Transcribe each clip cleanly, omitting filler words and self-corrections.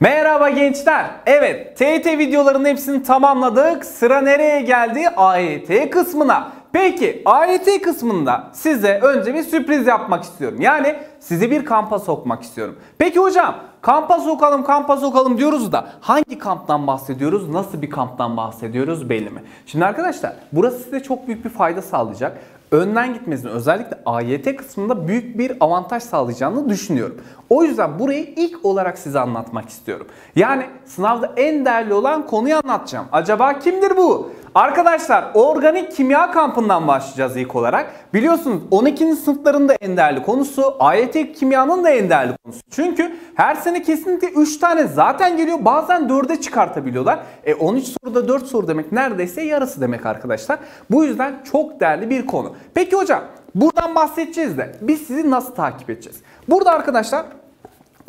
Merhaba gençler. Evet, TYT videolarının hepsini tamamladık. Sıra nereye geldi? AYT kısmına. Peki AYT kısmında size önce bir sürpriz yapmak istiyorum. Yani sizi bir kampa sokmak istiyorum. Peki hocam, kampa sokalım diyoruz da hangi kamptan bahsediyoruz, nasıl bir kamptan bahsediyoruz belli mi? Şimdi arkadaşlar, burası size çok büyük bir fayda sağlayacak. Önden gitmesini, özellikle AYT kısmında büyük bir avantaj sağlayacağını düşünüyorum. O yüzden burayı ilk olarak size anlatmak istiyorum. Yani sınavda en değerli olan konuyu anlatacağım. Acaba kimdir bu? Arkadaşlar, organik kimya kampından başlayacağız ilk olarak. Biliyorsunuz 12. sınıfların da en değerli konusu, AYT kimyanın da en değerli konusu. Çünkü her sene kesinlikle 3 tane zaten geliyor, bazen 4'e çıkartabiliyorlar. 13 soruda 4 soru demek neredeyse yarısı demek arkadaşlar. Bu yüzden çok değerli bir konu. Peki hocam, buradan bahsedeceğiz de biz sizi nasıl takip edeceğiz? Burada arkadaşlar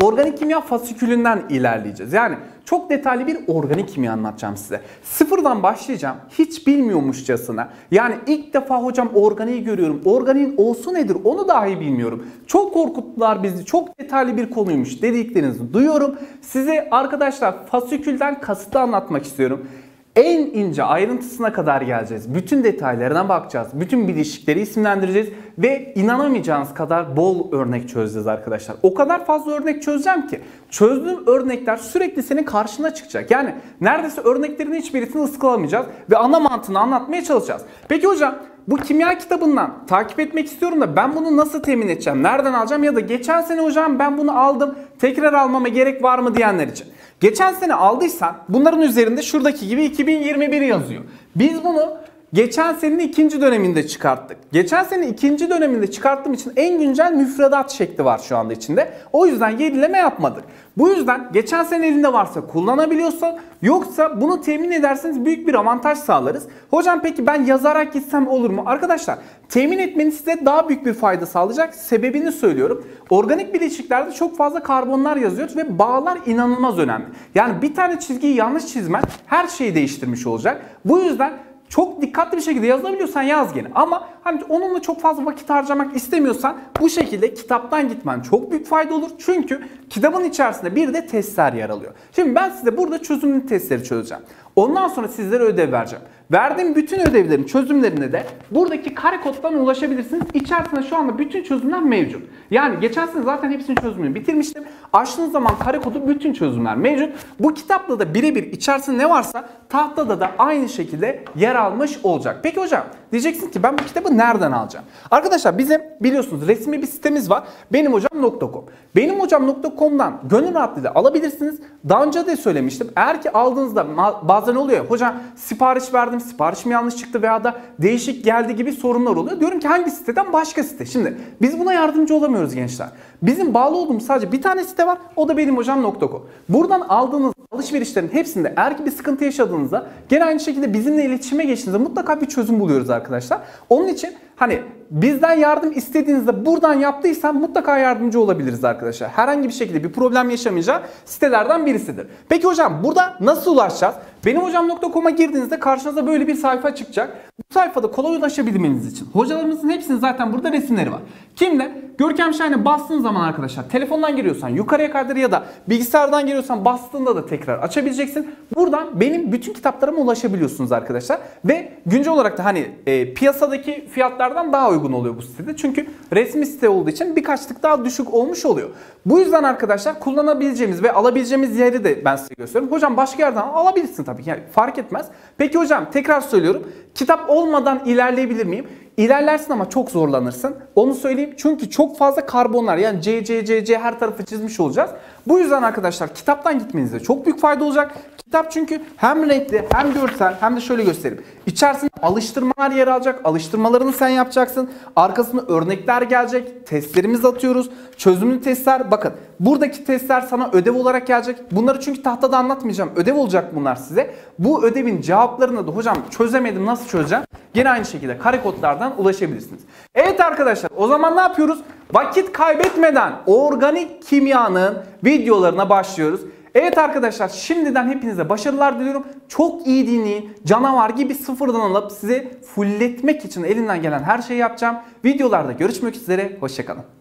organik kimya fasikülünden ilerleyeceğiz. Yani çok detaylı bir organik kimya anlatacağım size. Sıfırdan başlayacağım, hiç bilmiyormuşçasına. Yani ilk defa hocam organiği görüyorum. Organiğin O'su nedir onu dahi bilmiyorum. Çok korkuttular bizi, çok detaylı bir konuymuş dediklerinizi duyuyorum. Size arkadaşlar fasikülden kasıtlı anlatmak istiyorum. En ince ayrıntısına kadar geleceğiz. Bütün detaylarına bakacağız. Bütün bileşikleri isimlendireceğiz. Ve inanamayacağınız kadar bol örnek çözeceğiz arkadaşlar. O kadar fazla örnek çözeceğim ki çözdüğüm örnekler sürekli senin karşına çıkacak. Yani neredeyse örneklerin hiçbirisini ıskalamayacağız. Ve ana mantığını anlatmaya çalışacağız. Peki hocam, bu kimya kitabından takip etmek istiyorum da ben bunu nasıl temin edeceğim? Nereden alacağım? Ya da geçen sene hocam ben bunu aldım, tekrar almama gerek var mı diyenler için. Geçen sene aldıysan bunların üzerinde şuradaki gibi 2021 yazıyor. Biz bunu geçen senenin ikinci döneminde çıkarttık. Geçen sene ikinci döneminde çıkarttığım için en güncel müfredat şekli var şu anda içinde. O yüzden yenileme yapmadık. Bu yüzden geçen sene elinde varsa kullanabiliyorsun. Yoksa bunu temin ederseniz büyük bir avantaj sağlarız. Hocam peki ben yazarak gitsem olur mu? Arkadaşlar, temin etmeniz size daha büyük bir fayda sağlayacak. Sebebini söylüyorum. Organik bileşiklerde çok fazla karbonlar yazıyoruz ve bağlar inanılmaz önemli. Yani bir tane çizgiyi yanlış çizmen her şeyi değiştirmiş olacak. Bu yüzden çok dikkatli bir şekilde yazabiliyorsan yaz gene. Ama hani onunla çok fazla vakit harcamak istemiyorsan bu şekilde kitaptan gitmen çok büyük fayda olur. Çünkü kitabın içerisinde bir de testler yer alıyor. Şimdi ben size burada çözümlü testleri çözeceğim. Ondan sonra sizlere ödev vereceğim. Verdiğim bütün ödevlerin çözümlerine de buradaki kare koddan ulaşabilirsiniz. İçerisinde şu anda bütün çözümler mevcut. Yani geçen sene zaten hepsinin çözümünü bitirmiştim. Açtığınız zaman kare kodu bütün çözümler mevcut. Bu kitapla da birebir içerisinde ne varsa tahtada da aynı şekilde yer almış olacak. Peki hocam, diyeceksin ki ben bu kitabı nereden alacağım? Arkadaşlar, bizim biliyorsunuz resmi bir sitemiz var. BenimHocam.com. BenimHocam.com'dan gönül rahatlığıyla alabilirsiniz. Daha önce de söylemiştim. Eğer ki aldığınızda bazen oluyor ya, hocam sipariş verdim, siparişim yanlış çıktı veya da değişik geldi gibi sorunlar oluyor. Diyorum ki hangi siteden başka site? Şimdi biz buna yardımcı olamıyoruz gençler. Bizim bağlı olduğumuz sadece bir tane site var. O da benimhocam.com. Buradan aldığınız alışverişlerin hepsinde eğer ki bir sıkıntı yaşadığınızda gene aynı şekilde bizimle iletişime geçtiğinizde mutlaka bir çözüm buluyoruz arkadaşlar. Onun için hani bizden yardım istediğinizde buradan yaptıysan mutlaka yardımcı olabiliriz arkadaşlar. Herhangi bir şekilde bir problem yaşamayacağı sitelerden birisidir. Peki hocam, burada nasıl ulaşacağız? BenimHocam.com'a girdiğinizde karşınıza böyle bir sayfa çıkacak. Bu sayfada kolay ulaşabilmeniz için hocalarımızın hepsinin zaten burada resimleri var. Kimle? Görkem Şahin'e bastığın zaman arkadaşlar, telefondan giriyorsan yukarıya kaydır ya da bilgisayardan giriyorsan bastığında da tekrar açabileceksin. Buradan benim bütün kitaplarıma ulaşabiliyorsunuz arkadaşlar. Ve güncel olarak da hani piyasadaki fiyatlardan daha uygun oluyor bu sitede. Çünkü resmi site olduğu için birkaç tık daha düşük olmuş oluyor. Bu yüzden arkadaşlar kullanabileceğimiz ve alabileceğimiz yeri de ben size gösteriyorum. Hocam başka yerden alabilirsin tabii ki, yani fark etmez. Peki hocam, tekrar söylüyorum, kitap olmadan ilerleyebilir miyim? İlerlersin ama çok zorlanırsın. Onu söyleyeyim. Çünkü çok fazla karbonlar, yani C her tarafı çizmiş olacağız. Bu yüzden arkadaşlar kitaptan gitmenize çok büyük fayda olacak. Kitap çünkü hem renkli hem görsel hem de şöyle göstereyim. İçerisinde alıştırmalar yer alacak. Alıştırmalarını sen yapacaksın. Arkasında örnekler gelecek. Testlerimizi atıyoruz. Çözümlü testler. Bakın buradaki testler sana ödev olarak gelecek. Bunları çünkü tahtada anlatmayacağım. Ödev olacak bunlar size. Bu ödevin cevaplarını da hocam çözemedim, nasıl çözeceğim? Gene aynı şekilde kare kodlardan ulaşabilirsiniz. Evet arkadaşlar, o zaman ne yapıyoruz? Vakit kaybetmeden organik kimyanın videolarına başlıyoruz. Evet arkadaşlar, şimdiden hepinize başarılar diliyorum. Çok iyi dinleyin. Canavar gibi sıfırdan alıp size fulletmek için elimden gelen her şeyi yapacağım. Videolarda görüşmek üzere. Hoşçakalın.